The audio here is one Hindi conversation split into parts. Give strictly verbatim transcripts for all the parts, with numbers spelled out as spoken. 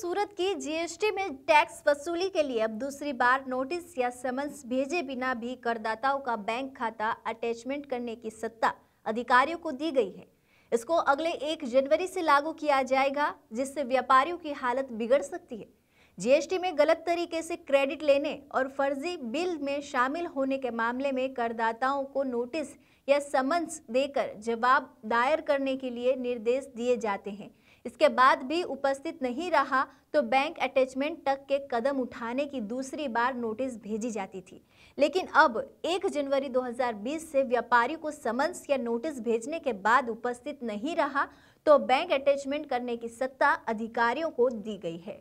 सूरत की जीएसटी में टैक्स वसूली के लिए अब दूसरी बार नोटिस या समन्स भेजे बिना भी करदाताओं का बैंक खाता अटैचमेंट करने की सत्ता अधिकारियों को दी गई है। इसको अगले एक जनवरी से लागू किया जाएगा, जिससे व्यापारियों की हालत बिगड़ सकती है। जीएसटी में गलत तरीके से क्रेडिट लेने और फर्जी बिल में शामिल होने के मामले में करदाताओं को नोटिस या समन्स देकर जवाब दायर करने के लिए निर्देश दिए जाते हैं। इसके बाद भी उपस्थित नहीं रहा तो बैंक अटैचमेंट तक के कदम उठाने की दूसरी बार नोटिस भेजी जाती थी, लेकिन अब एक जनवरी दो हज़ार बीस से व्यापारी को समन्स या नोटिस भेजने के बाद उपस्थित नहीं रहा तो बैंक अटैचमेंट करने की सत्ता अधिकारियों को दी गई है।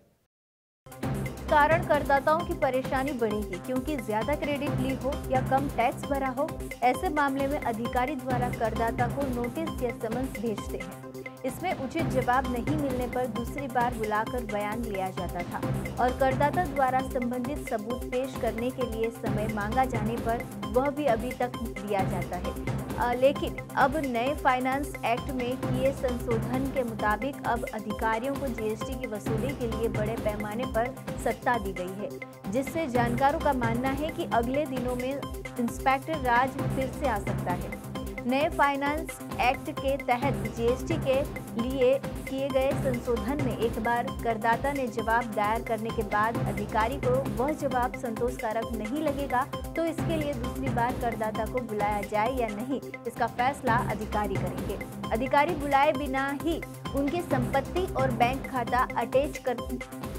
कारण करदाताओं की परेशानी बढ़ेगी, क्योंकि ज्यादा क्रेडिट ली हो या कम टैक्स भरा हो, ऐसे मामले में अधिकारी द्वारा करदाता को नोटिस या समन्स भेजते हैं। इसमें उचित जवाब नहीं मिलने पर दूसरी बार बुलाकर बयान लिया जाता था और करदाता द्वारा संबंधित सबूत पेश करने के लिए समय मांगा जाने पर वह भी अभी तक दिया जाता है। आ, लेकिन अब नए फाइनेंस एक्ट में किए संशोधन के मुताबिक अब अधिकारियों को जीएसटी की वसूली के लिए बड़े पैमाने पर सत्ता दी गई है, जिससे जानकारों का मानना है कि अगले दिनों में इंस्पेक्टर राज फिर से आ सकता है। नए फाइनेंस एक्ट के तहत जीएसटी के लिए किए गए संशोधन में एक बार करदाता ने जवाब दायर करने के बाद अधिकारी को वह जवाब संतोषकारक नहीं लगेगा तो इसके लिए दूसरी बार करदाता को बुलाया जाए या नहीं, इसका फैसला अधिकारी करेंगे। अधिकारी बुलाए बिना ही उनकी संपत्ति और बैंक खाता अटैच कर,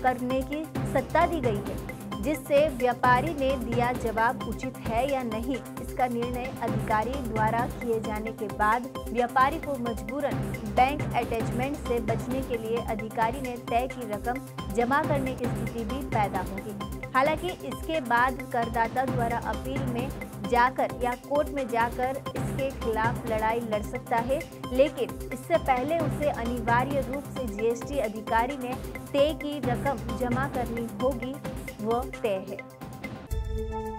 करने की सत्ता दी गई है, जिससे व्यापारी ने दिया जवाब उचित है या नहीं, इसका निर्णय अधिकारी द्वारा किए जाने के बाद व्यापारी को मजबूरन बैंक अटैचमेंट से बचने के लिए अधिकारी ने तय की रकम जमा करने की स्थिति भी पैदा होगी। हालांकि इसके बाद करदाता द्वारा अपील में जाकर या कोर्ट में जाकर इसके खिलाफ लड़ाई लड़ सकता है, लेकिन इससे पहले उसे अनिवार्य रूप से जीएसटी अधिकारी ने तय की रकम जमा करनी होगी, वो तय है।